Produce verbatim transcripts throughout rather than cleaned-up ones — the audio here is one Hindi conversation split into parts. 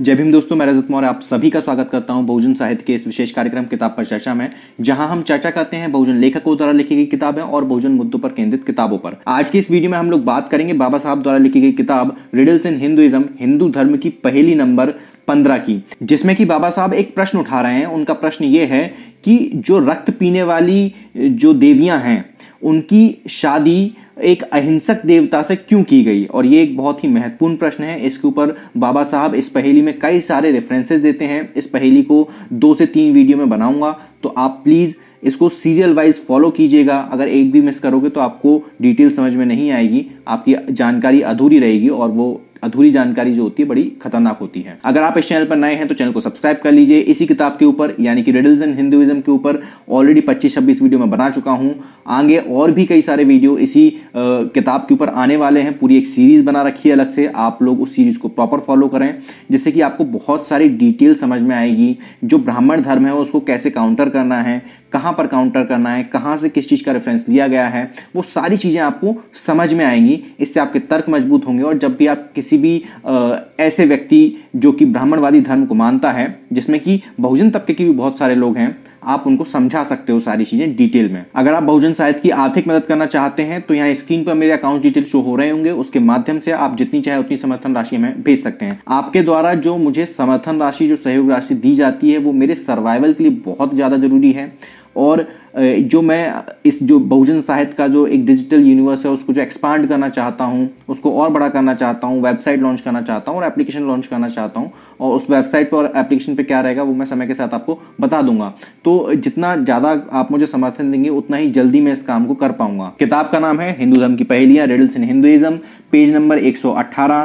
जय भीम दोस्तों, मैं रजत मौर्य आप सभी का स्वागत करता हूं बहुजन साहित्य के इस विशेष कार्यक्रम किताब पर चर्चा में, जहां हम चर्चा करते हैं बहुजन लेखकों द्वारा लिखी गई किताबें और बहुजन मुद्दों पर केंद्रित किताबों पर। आज की इस वीडियो में हम लोग बात करेंगे बाबा साहब द्वारा लिखी गई किताब रिडल्स इन हिंदुइज्म, हिंदू धर्म की पहेली नंबर पंद्रह की, जिसमें कि बाबा साहब एक प्रश्न उठा रहे हैं। उनका प्रश्न ये है कि जो रक्त पीने वाली जो देवियां हैं उनकी शादी एक अहिंसक देवता से क्यों की गई, और ये एक बहुत ही महत्वपूर्ण प्रश्न है। इसके ऊपर बाबा साहब इस पहेली में कई सारे रेफरेंसेस देते हैं। इस पहेली को दो से तीन वीडियो में बनाऊंगा, तो आप प्लीज़ इसको सीरियल वाइज फॉलो कीजिएगा। अगर एक भी मिस करोगे तो आपको डिटेल समझ में नहीं आएगी, आपकी जानकारी अधूरी रहेगी, और वो अधूरी जानकारी जो होती है बड़ी खतरनाक होती है। अगर आप इस चैनल पर नए हैं तो चैनल को सब्सक्राइब कर लीजिए। इसी किताब के ऊपर यानी कि रिडल्स इन हिंदुइज्म के ऊपर ऑलरेडी पच्चीस छब्बीस वीडियो में बना चुका हूं। आगे और भी कई सारे वीडियो इसी आ, किताब के ऊपर आने वाले हैं। पूरी एक सीरीज बना रखी है अलग से, आप लोग उस सीरीज को प्रॉपर फॉलो करें, जिससे कि आपको बहुत सारी डिटेल समझ में आएगी। जो ब्राह्मण धर्म है उसको कैसे काउंटर करना है, कहां पर काउंटर करना है, कहां से किस चीज का रेफरेंस लिया गया है, वो सारी चीजें आपको समझ में आएंगी। इससे आपके तर्क मजबूत होंगे, और जब भी आप किसी भी आ, ऐसे व्यक्ति जो कि ब्राह्मणवादी धर्म को मानता है, जिसमें कि बहुजन तबके के भी बहुत सारे लोग हैं, आप उनको समझा सकते हो सारी चीजें डिटेल में। अगर आप बहुजन साहित्य की आर्थिक मदद करना चाहते हैं तो यहाँ स्क्रीन पर मेरे अकाउंट डिटेल शो हो रहे होंगे, उसके माध्यम से आप जितनी चाहे उतनी समर्थन राशि हमें भेज सकते हैं। आपके द्वारा जो मुझे समर्थन राशि, जो सहयोग राशि दी जाती है, वो मेरे सर्वाइवल के लिए बहुत ज्यादा जरूरी है, और जो मैं इस जो बहुजन साहित्य का जो एक डिजिटल यूनिवर्स है उसको जो एक्सपांड करना चाहता हूं, उसको और बड़ा करना चाहता हूं, वेबसाइट लॉन्च करना चाहता हूं और एप्लीकेशन लॉन्च करना चाहता हूं, और उस वेबसाइट पर और एप्लीकेशन पे क्या रहेगा वो मैं समय के साथ आपको बता दूंगा। तो जितना ज़्यादा आप मुझे समर्थन देंगे उतना ही जल्दी मैं इस काम को कर पाऊंगा। किताब का नाम है हिंदू धर्म की पहेलियाँ, riddles in Hinduism. Page number एक सौ अट्ठारह,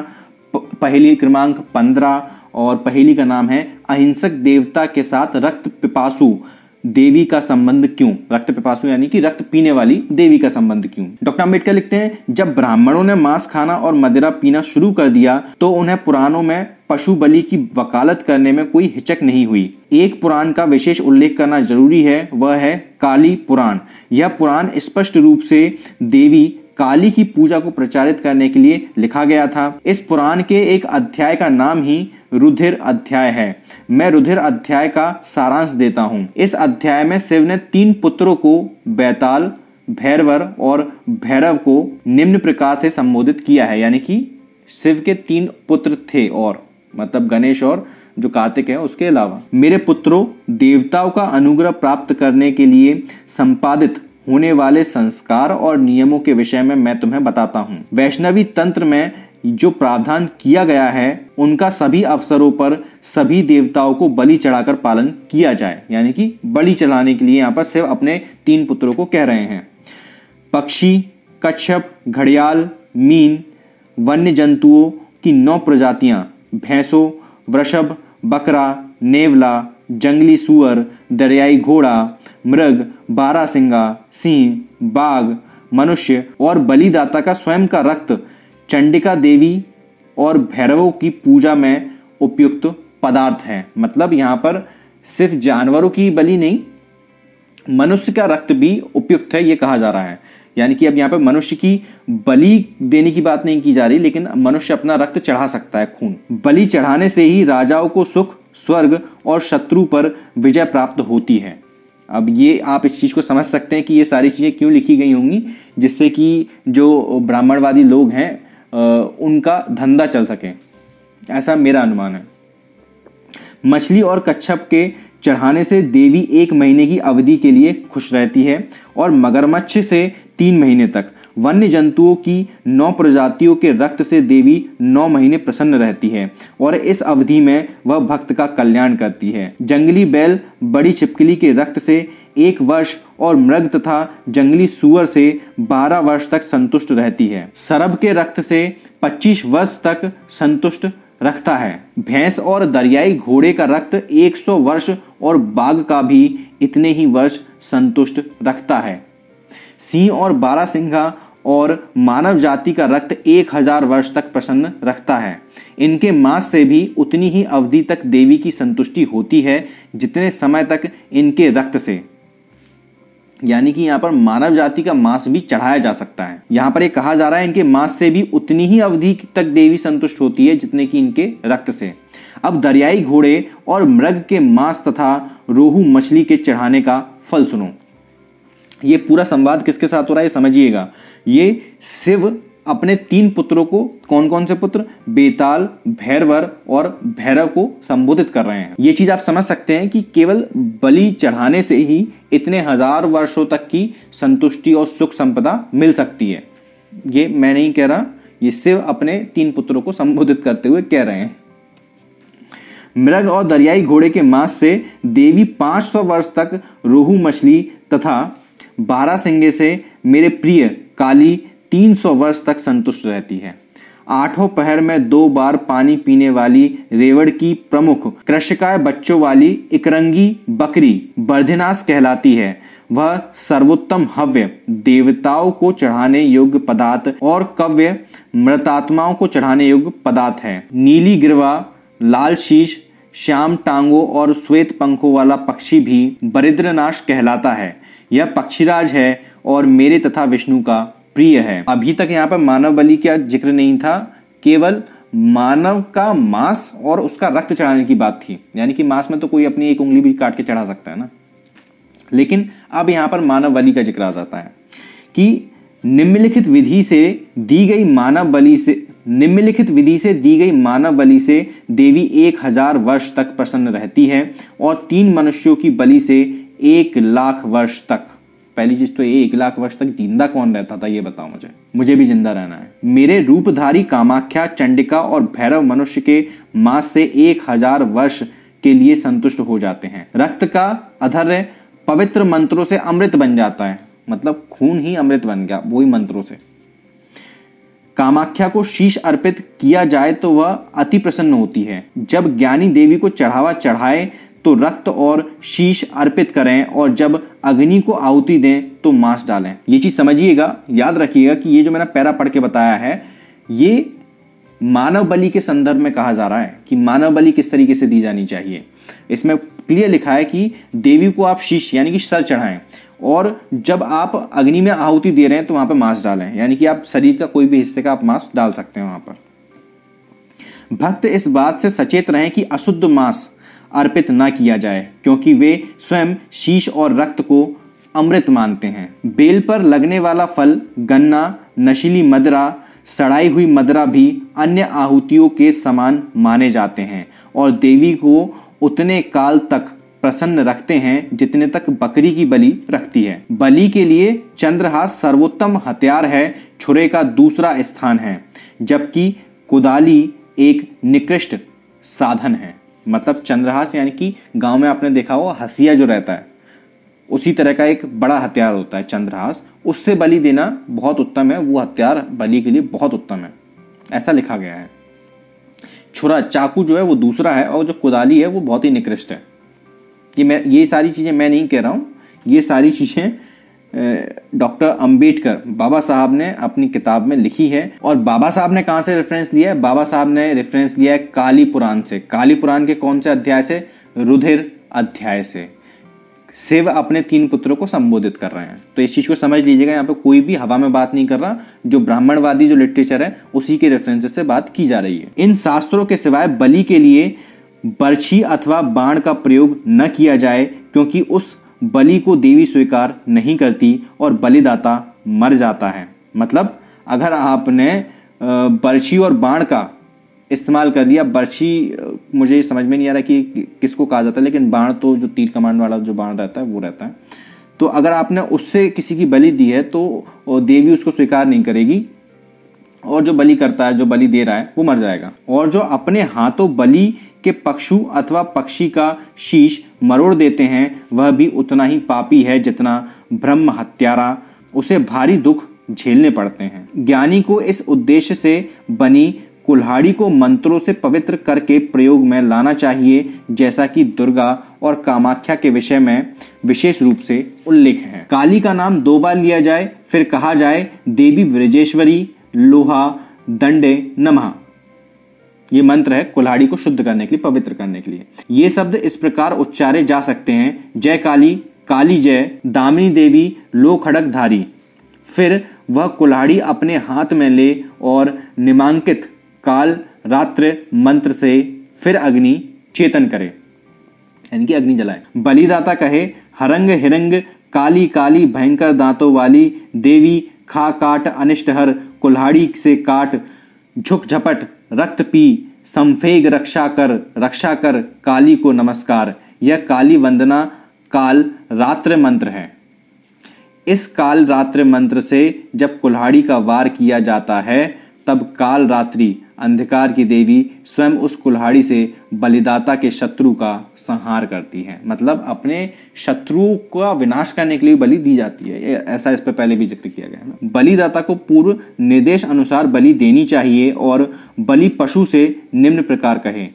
पहेली क्रमांक पंद्रह, और पहेली का नाम है अहिंसक देवता के साथ रक्त पिपासु देवी का संबंध क्यों। रक्त पिपासु यानी कि रक्त पीने वाली देवी का संबंध क्यों। डॉक्टर अंबेडकर लिखते हैं, जब ब्राह्मणों ने मांस खाना और मदिरा पीना शुरू कर दिया तो उन्हें पुराणों में पशु बलि की वकालत करने में कोई हिचक नहीं हुई। एक पुराण का विशेष उल्लेख करना जरूरी है, वह है काली पुराण। यह पुराण स्पष्ट रूप से देवी काली की पूजा को प्रचारित करने के लिए लिखा गया था। इस पुराण के एक अध्याय का नाम ही रुधिर अध्याय है। मैं रुधिर अध्याय का सारांश देता हूँ। इस अध्याय में शिव ने तीन पुत्रों को बैताल, भैरवर और भैरव को निम्न प्रकार से संबोधित किया है। यानी कि शिव के तीन पुत्र थे, और मतलब गणेश और जो कार्तिक है उसके अलावा। मेरे पुत्रों, देवताओं का अनुग्रह प्राप्त करने के लिए संपादित होने वाले संस्कार और नियमों के विषय में मैं तुम्हें बताता हूँ। वैष्णवी तंत्र में जो प्रावधान किया गया है उनका सभी अवसरों पर सभी देवताओं को बलि चढ़ाकर पालन किया जाए। यानी कि बलि चढ़ाने के लिए यहाँ पर शिव अपने तीन पुत्रों को कह रहे हैं। पक्षी, कच्छप, घड़ियाल, मीन, वन्य जंतुओं की नौ प्रजातियां, भैंसों, वृषभ, बकरा, नेवला, जंगली सुअर, दरियाई घोड़ा, मृग, बारहसिंगा, सिंह, बाघ, मनुष्य और बलिदाता का स्वयं का रक्त चंडिका देवी और भैरवों की पूजा में उपयुक्त पदार्थ है। मतलब यहाँ पर सिर्फ जानवरों की बलि नहीं, मनुष्य का रक्त भी उपयुक्त है, ये कहा जा रहा है। यानी कि अब यहाँ पर मनुष्य की बलि देने की बात नहीं की जा रही, लेकिन मनुष्य अपना रक्त चढ़ा सकता है, खून। बलि चढ़ाने से ही राजाओं को सुख, स्वर्ग और शत्रु पर विजय प्राप्त होती है। अब ये आप इस चीज़ को समझ सकते हैं कि ये सारी चीज़ें क्यों लिखी गई होंगी, जिससे कि जो ब्राह्मणवादी लोग हैं उनका धंधा चल सके, ऐसा मेरा अनुमान है। मछली और कच्छप के चढ़ाने से देवी एक महीने की अवधि के लिए खुश रहती है, और मगरमच्छ से तीन महीने तक। वन्य जंतुओं की नौ प्रजातियों के रक्त से देवी नौ महीने प्रसन्न रहती है, और इस अवधि में वह भक्त का कल्याण करती है। जंगली बैल, बड़ी छिपकली के रक्त से एक वर्ष और मृग तथा जंगली सुअर से बारह वर्ष तक संतुष्ट रहती है। सरब के रक्त से पच्चीस वर्ष तक संतुष्ट रखता है। भैंस और दरियाई घोड़े का रक्त सौ वर्ष और बाघ का भी इतने ही वर्ष संतुष्ट रखता है। सिंह और बारहसिंघा और मानव जाति का रक्त एक हजार वर्ष तक प्रसन्न रखता है। इनके मांस से भी उतनी ही अवधि तक देवी की संतुष्टि होती है जितने समय तक इनके रक्त से। यानी कि यहाँ पर मानव जाति का मांस भी चढ़ाया जा सकता है। यहाँ पर ये कहा जा रहा है इनके मांस से भी उतनी ही अवधि तक देवी संतुष्ट होती है जितने की इनके रक्त से। अब दरियाई घोड़े और मृग के मांस तथा रोहू मछली के चढ़ाने का फल सुनो। ये पूरा संवाद किसके साथ हो रहा है समझिएगा। ये शिव अपने तीन पुत्रों को, कौन कौन से पुत्र, बेताल, भैरवर और भैरव को संबोधित कर रहे हैं। ये चीज आप समझ सकते हैं कि केवल बलि चढ़ाने से ही इतने हजार वर्षों तक की संतुष्टि और सुख संपदा मिल सकती है। ये मैं नहीं कह रहा, ये शिव अपने तीन पुत्रों को संबोधित करते हुए कह रहे हैं। मृग और दरियाई घोड़े के मांस से देवी पांच सौ वर्ष तक रोहू मछली तथा बारह सिंगे से मेरे प्रिय काली तीन सौ वर्ष तक संतुष्ट रहती है। आठों पहर में दो बार पानी पीने वाली रेवड़ की प्रमुख कृषकाय बच्चों वाली इकरंगी बकरी बर्धिनास कहलाती है। वह सर्वोत्तम हव्य देवताओं को चढ़ाने योग्य पदार्थ और कव्य मृतात्माओं को चढ़ाने योग्य पदार्थ है। नीली गिरवा, लाल शीश, श्याम टांगों और श्वेत पंखों वाला पक्षी भी बरिद्रनाश कहलाता है। यह पक्षीराज है और मेरे तथा विष्णु का प्रिय है। अभी तक यहाँ पर मानव बलि का जिक्र नहीं था, केवल मानव का मांस और उसका रक्त चढ़ाने की बात थी। यानी कि मांस में तो कोई अपनी एक उंगली भी काट के चढ़ा सकता है ना, लेकिन अब यहाँ पर मानव बलि का जिक्र आ जाता है कि निम्नलिखित विधि से दी गई मानव बलि से निम्नलिखित विधि से दी गई मानव बलि से देवी एक हजार वर्ष तक प्रसन्न रहती है और तीन मनुष्यों की बलि से एक लाख वर्ष तक। पहली चीज तो ये एक लाख वर्ष तक जिंदा कौन रहता था ये बताओ मुझे, मुझे भी जिंदा रहना है। मेरे रूपधारी कामाख्या, चंडिका और भैरव मनुष्य के मांस से एक हजार वर्ष के लिए संतुष्ट हो जाते हैं। रक्त का अधर्य पवित्र मंत्रों से अमृत बन जाता है, मतलब खून ही अमृत बन गया वही मंत्रों से। कामाख्या को शीश अर्पित किया जाए तो वह अति प्रसन्न होती है। जब ज्ञानी देवी को चढ़ावा चढ़ाए तो रक्त और शीश अर्पित करें और जब अग्नि को आहुति दें तो मांस डालें। ये चीज समझिएगा, याद रखिएगा कि ये जो मैंने पैरा पढ़ के बताया है ये मानव बलि के संदर्भ में कहा जा रहा है कि मानव बलि किस तरीके से दी जानी चाहिए। इसमें क्लियर लिखा है कि देवी को आप शीश यानी कि सर चढ़ाएं और जब आप अग्नि में आहुति दे रहे हैं तो वहां पर मांस डालें। यानी कि आप शरीर का कोई भी हिस्से का आप मांस डाल सकते हैं वहां पर। भक्त इस बात से सचेत रहें कि अशुद्ध मांस अर्पित ना किया जाए क्योंकि वे स्वयं शीश और रक्त को अमृत मानते हैं। बेल पर लगने वाला फल, गन्ना, नशीली मदरा, सड़ाई हुई मदरा भी अन्य आहुतियों के समान माने जाते हैं और देवी को उतने काल तक प्रसन्न रखते हैं जितने तक बकरी की बलि रखती है। बलि के लिए चंद्रहास सर्वोत्तम हथियार है, छुरे का दूसरा स्थान है जबकि कुदाली एक निकृष्ट साधन है। मतलब चंद्रहास यानी कि गांव में आपने देखा हो हसिया जो रहता है उसी तरह का एक बड़ा हथियार होता है चंद्रहास, उससे बलि देना बहुत उत्तम है। वो हथियार बलि के लिए बहुत उत्तम है ऐसा लिखा गया है। छुरा, चाकू जो है वो दूसरा है और जो कुदाली है वो बहुत ही निकृष्ट है। ये मैं ये सारी चीज़ें मैं नहीं कह रहा हूँ, ये सारी चीज़ें डॉक्टर अम्बेडकर बाबा साहब ने अपनी किताब में लिखी है। और बाबा साहब ने कहाँ से रेफरेंस लिया है? बाबा साहब ने रेफरेंस लिया है काली पुराण से। काली पुराण के कौन से अध्याय से? रुधिर अध्याय से। शिव अपने तीन पुत्रों को संबोधित कर रहे हैं, तो इस चीज़ को समझ लीजिएगा। यहाँ पे कोई भी हवा में बात नहीं कर रहा, जो ब्राह्मणवादी जो लिटरेचर है उसी के रेफरेंसेस से बात की जा रही है। इन शास्त्रों के सिवाय बलि के लिए बर्छी अथवा बाण का प्रयोग न किया जाए क्योंकि उस बलि को देवी स्वीकार नहीं करती और बलिदाता मर जाता है। मतलब अगर आपने बर्छी और बाण का इस्तेमाल कर लिया, बर्छी मुझे समझ में नहीं आ रहा कि किसको कहा जाता है, लेकिन बाण तो जो तीर कमान वाला जो बाण रहता है वो रहता है, तो अगर आपने उससे किसी की बलि दी है तो देवी उसको स्वीकार नहीं करेगी और जो बलि करता है, जो बलि दे रहा है वो मर जाएगा। और जो अपने हाथों बलि के पशु अथवा पक्षी का शीश मरोड़ देते हैं वह भी उतना ही पापी है जितना ब्रह्म हत्यारा, उसे भारी दुख झेलने पड़ते हैं। ज्ञानी को इस उद्देश्य से बनी कुल्हाड़ी को मंत्रों से पवित्र करके प्रयोग में लाना चाहिए जैसा कि दुर्गा और कामाख्या के विषय में विशेष रूप से उल्लेख है। काली का नाम दो बार लिया जाए, फिर कहा जाए देवी ब्रजेश्वरी लोहा दंडे नमः। ये मंत्र है कुल्हाड़ी को शुद्ध करने के लिए, पवित्र करने के लिए। ये शब्द इस प्रकार उच्चारे जा सकते हैं: जय काली, काली जय, दामिनी देवी लोक खड़कधारी। फिर वह कुल्हाड़ी अपने हाथ में ले और निमांकित काल रात्र मंत्र से फिर अग्नि चेतन करे, इनकी अग्नि जलाए। बलिदाता कहे, हरंग हिरंग काली काली भयंकर दांतों वाली देवी, खा काट अनिष्टहर कुल्हाड़ी से काट, झुक झपट रक्त पी संफेग रक्षा कर, रक्षा कर काली को नमस्कार। यह काली वंदना काल रात्र मंत्र है। इस काल रात्र मंत्र से जब कुल्हाड़ी का वार किया जाता है तब काल रात्रि अंधकार की देवी स्वयं उस कुल्हाड़ी से बलिदाता के शत्रु का संहार करती है, मतलब अपने शत्रु का विनाश करने के लिए बलि दी जाती है, ऐसा इस पर पहले भी जिक्र किया गया है। बलिदाता को पूर्व निर्देश अनुसार बलि देनी चाहिए और बलि पशु से निम्न प्रकार कहे,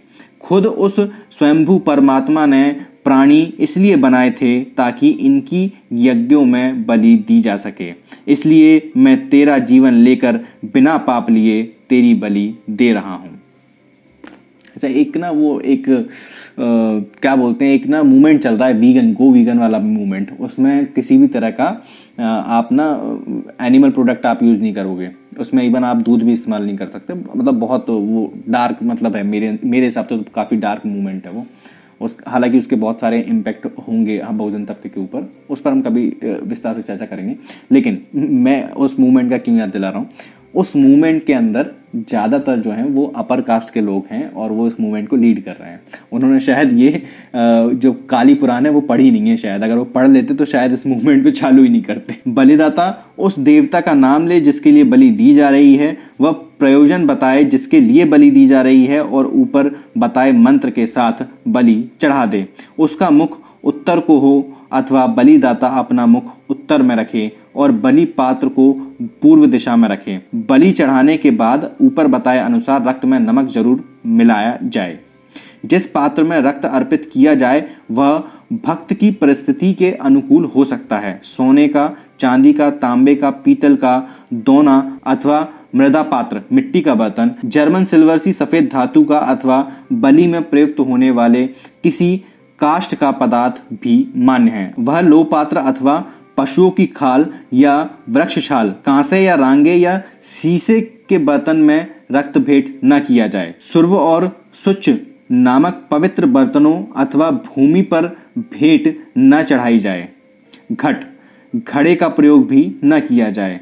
खुद उस स्वयंभू परमात्मा ने प्राणी इसलिए बनाए थे ताकि इनकी यज्ञों में बलि दी जा सके, इसलिए मैं तेरा जीवन लेकर बिना पाप लिए तेरी बलि दे रहा हूं। अच्छा, एक ना वो एक आ, क्या बोलते हैं, एक ना मूवमेंट चल रहा है वीगन, गो वीगन वाला मूवमेंट, उसमें किसी भी तरह का आ, आप ना एनिमल प्रोडक्ट आप यूज़ नहीं करोगे, उसमें इवन आप दूध भी इस्तेमाल नहीं कर सकते, मतलब बहुत वो डार्क मतलब है, मेरे मेरे हिसाब से तो काफ़ी डार्क मूवमेंट है वो उस, हालांकि उसके बहुत सारे इम्पैक्ट होंगे हम बहुजन तबके के ऊपर, उस पर हम कभी विस्तार से चर्चा करेंगे। लेकिन मैं उस मूवमेंट का क्यों याद दिला रहा हूँ, उस मूवमेंट के अंदर ज़्यादातर जो हैं वो अपर कास्ट के लोग हैं और वो इस मूवमेंट को लीड कर रहे हैं। उन्होंने शायद ये जो काली पुराण है वो पढ़ी नहीं है, शायद अगर वो पढ़ लेते तो शायद इस मूवमेंट को चालू ही नहीं करते। बलिदाता उस देवता का नाम ले जिसके लिए बलि दी जा रही है, वह प्रयोजन बताए जिसके लिए बलि दी जा रही है और ऊपर बताए मंत्र के साथ बलि चढ़ा दे। उसका मुख उत्तर को हो अथवा बलिदाता अपना मुख उत्तर में रखे और बलि पात्र को पूर्व दिशा में रखें। बलि चढ़ाने के बाद ऊपर बताए अनुसार रक्त में नमक जरूर मिलाया जाए। जिस पात्र में रक्त अर्पित किया जाए वह भक्त की परिस्थिति के अनुकूल हो सकता है, सोने का, चांदी का, तांबे का, पीतल का, दोना अथवा मृदा पात्र, मिट्टी का बर्तन, जर्मन सिल्वर सी सफेद धातु का अथवा बलि में प्रयुक्त होने वाले किसी काष्ठ का पदार्थ भी मान्य है। वह लोहपात्र अथवा पशुओं की खाल या वृक्ष छाल, कांसे या रांगे या शीशे के बर्तन में रक्त भेंट न किया जाए। सुर्व और सुच्च नामक पवित्र बर्तनों अथवा भूमि पर भेंट न चढ़ाई जाए। घट, घड़े का प्रयोग भी न किया जाए।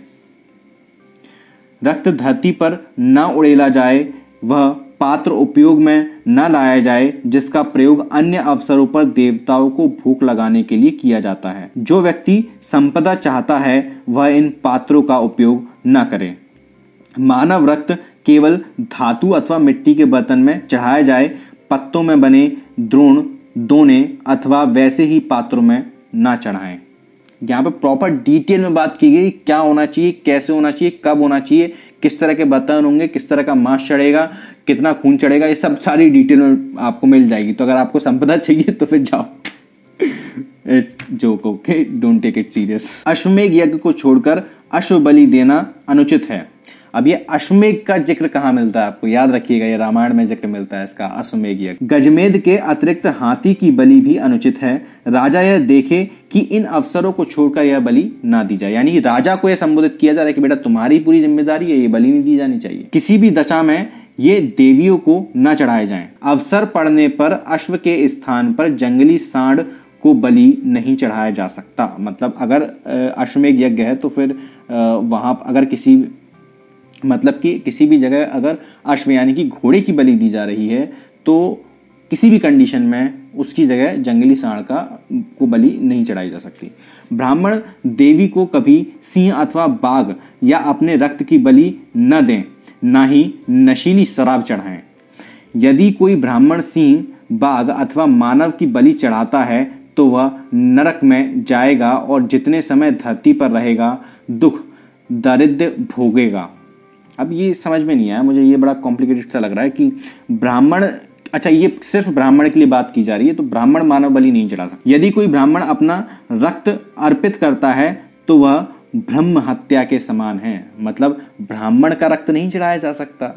रक्त धरती पर न उड़ेला जाए। वह पात्र उपयोग में न लाया जाए जिसका प्रयोग अन्य अवसरों पर देवताओं को भूख लगाने के लिए किया जाता है। जो व्यक्ति संपदा चाहता है वह इन पात्रों का उपयोग न करे। मानव रक्त केवल धातु अथवा मिट्टी के बर्तन में चढ़ाया जाए। पत्तों में बने द्रोण, दोने अथवा वैसे ही पात्रों में ना चढ़ाएं। यहाँ पे प्रॉपर डिटेल में बात की गई, क्या होना चाहिए, कैसे होना चाहिए, कब होना चाहिए, किस तरह के बर्तन होंगे, किस तरह का मांस चढ़ेगा, कितना खून चढ़ेगा, ये सब सारी डिटेल में आपको मिल जाएगी। तो अगर आपको संपदा चाहिए तो फिर जाओ। It's joke, okay, don't take it serious. अश्वमेघ यज्ञ को छोड़कर अश्व बलि देना अनुचित है। अब ये अश्वमेघ का जिक्र कहाँ मिलता है आपको याद रखिएगा, ये रामायण में जिक्र मिलता है इसका, अश्वमेघ यज्ञ। गजमेध के अतिरिक्त हाथी की बलि भी अनुचित है। राजा यह देखे कि इन अवसरों को छोड़कर यह बलि ना दी जाए, यानी राजा को यह संबोधित किया जा रहा है कि बेटा तुम्हारी पूरी जिम्मेदारी है, ये बलि नहीं दी जानी चाहिए। किसी भी दशा में ये देवियों को न चढ़ाए जाए। अवसर पड़ने पर अश्व के स्थान पर जंगली सांड को बलि नहीं चढ़ाया जा सकता, मतलब अगर अश्वमेघ यज्ञ है तो फिर वहां अगर किसी मतलब कि किसी भी जगह अगर अश्व यानी कि घोड़े की बलि दी जा रही है तो किसी भी कंडीशन में उसकी जगह जंगली सांड का को बलि नहीं चढ़ाई जा सकती। ब्राह्मण देवी को कभी सिंह अथवा बाघ या अपने रक्त की बलि न दें, ना ही नशीली शराब चढ़ाएं। यदि कोई ब्राह्मण सिंह, बाघ अथवा मानव की बलि चढ़ाता है तो वह नरक में जाएगा और जितने समय धरती पर रहेगा दुख दारिद्र्य भोगेगा। अब ये समझ में नहीं आया मुझे, ये बड़ा कॉम्प्लिकेटेड सा लग रहा है कि ब्राह्मण, अच्छा ये सिर्फ ब्राह्मण के लिए बात की जा रही है, तो ब्राह्मण मानव बलि नहीं चढ़ा सकता। यदि कोई ब्राह्मण अपना रक्त अर्पित करता है तो वह ब्रह्म हत्या के समान है, मतलब ब्राह्मण का रक्त नहीं चढ़ाया जा सकता,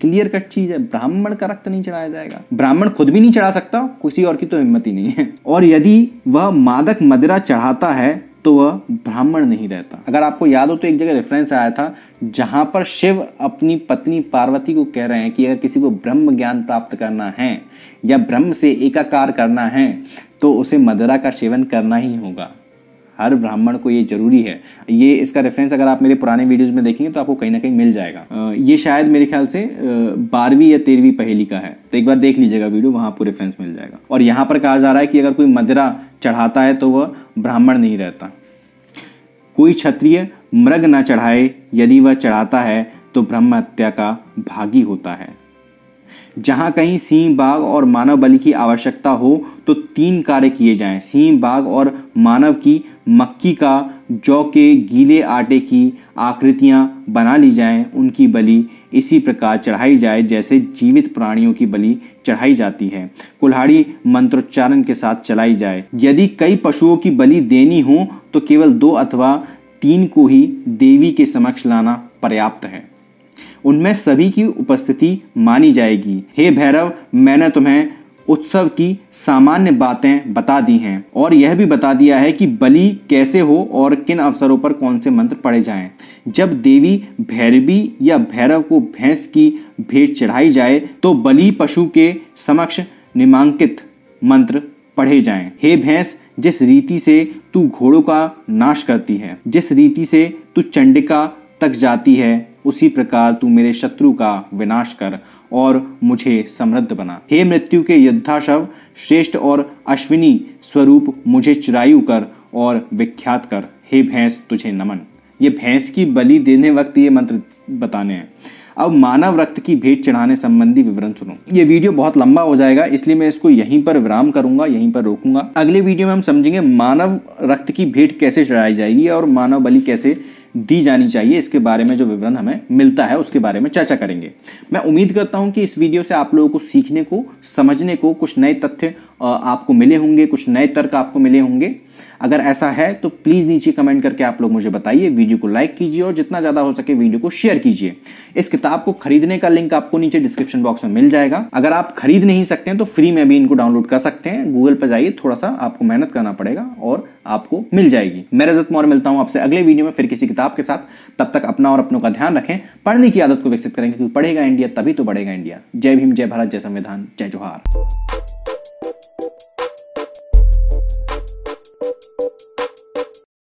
क्लियर कट चीज है, ब्राह्मण का रक्त नहीं चढ़ाया जाएगा, ब्राह्मण खुद भी नहीं चढ़ा सकता, किसी और की तो हिम्मत ही नहीं है। और यदि वह मादक मदिरा चढ़ाता है तो वह ब्राह्मण नहीं रहता। अगर आपको याद हो तो एक जगह रेफरेंस आया था जहां पर शिव अपनी पत्नी पार्वती को कह रहे हैं कि अगर किसी को ब्रह्म ज्ञान प्राप्त करना है या ब्रह्म से एकाकार करना है तो उसे मदिरा का सेवन करना ही होगा, हर ब्राह्मण को ये जरूरी है। ये इसका रेफरेंस अगर आप मेरे पुराने वीडियोस में देखेंगे तो आपको कहीं ना कहीं मिल जाएगा। ये शायद मेरे ख्याल से बारहवीं या तेरहवीं पहेली का है, तो एक बार देख लीजिएगा वीडियो, वहां आपको रेफरेंस मिल जाएगा। और यहाँ पर कहा जा रहा है कि अगर कोई मदिरा चढ़ाता है तो वह ब्राह्मण नहीं रहता। कोई क्षत्रिय मृग न चढ़ाए, यदि वह चढ़ाता है तो ब्रह्म हत्या का भागी होता है। जहां कहीं सिंह, बाघ और मानव बलि की आवश्यकता हो तो तीन कार्य किए जाएं। सिंह, बाघ और मानव की मक्की का जौ के गीले आटे की आकृतियां बना ली जाएं, उनकी बलि इसी प्रकार चढ़ाई जाए जैसे जीवित प्राणियों की बलि चढ़ाई जाती है। कुल्हाड़ी मंत्रोच्चारण के साथ चलाई जाए। यदि कई पशुओं की बलि देनी हो तो केवल दो अथवा तीन को ही देवी के समक्ष लाना पर्याप्त है, उनमें सभी की उपस्थिति मानी जाएगी। हे भैरव, मैंने तुम्हें उत्सव की सामान्य बातें बता दी हैं और यह भी बता दिया है कि बलि कैसे हो और किन अवसरों पर कौन से मंत्र पढ़े जाएं। जब देवी भैरवी या भैरव को भैंस की भेंट चढ़ाई जाए तो बलि पशु के समक्ष निमांकित मंत्र पढ़े जाएं। हे भैंस, जिस रीति से तू घोड़ों का नाश करती है, जिस रीति से तू चंडिका तक जाती है, उसी प्रकार तू मेरे शत्रु का विनाश कर और मुझे समृद्ध बना। हे मृत्यु के योद्धाशव, श्रेष्ठ और अश्विनी स्वरूप, मुझे चिरायु कर और विख्यात कर। हे भैंस, तुझे नमन। ये भैंस की बलि देने वक्त ये मंत्र बताने हैं। अब मानव रक्त की भेंट चढ़ाने संबंधी विवरण सुनो। ये वीडियो बहुत लंबा हो जाएगा, इसलिए मैं इसको यहीं पर विराम करूंगा, यहीं पर रोकूंगा। अगले वीडियो में हम समझेंगे मानव रक्त की भेंट कैसे चढ़ाई जाएगी और मानव बलि कैसे दी जानी चाहिए, इसके बारे में जो विवरण हमें मिलता है उसके बारे में चर्चा करेंगे। मैं उम्मीद करता हूं कि इस वीडियो से आप लोगों को सीखने को, समझने को, कुछ नए तथ्य आपको मिले होंगे, कुछ नए तर्क आपको मिले होंगे। अगर ऐसा है तो प्लीज़ नीचे कमेंट करके आप लोग मुझे बताइए। वीडियो को लाइक कीजिए और जितना ज़्यादा हो सके वीडियो को शेयर कीजिए। इस किताब को खरीदने का लिंक आपको नीचे डिस्क्रिप्शन बॉक्स में मिल जाएगा। अगर आप खरीद नहीं सकते हैं तो फ्री में भी इनको डाउनलोड कर सकते हैं। गूगल पर जाइए, थोड़ा सा आपको मेहनत करना पड़ेगा और आपको मिल जाएगी। मैं रजत मौर्य मिलता हूँ आपसे अगले वीडियो में फिर किसी किताब के साथ। तब तक अपना और अपनों का ध्यान रखें। पढ़ने की आदत को विकसित करेंगे, क्योंकि पढ़ेगा इंडिया तभी तो बढ़ेगा इंडिया। जय भीम, जय भारत, जय संविधान, जय जोहार।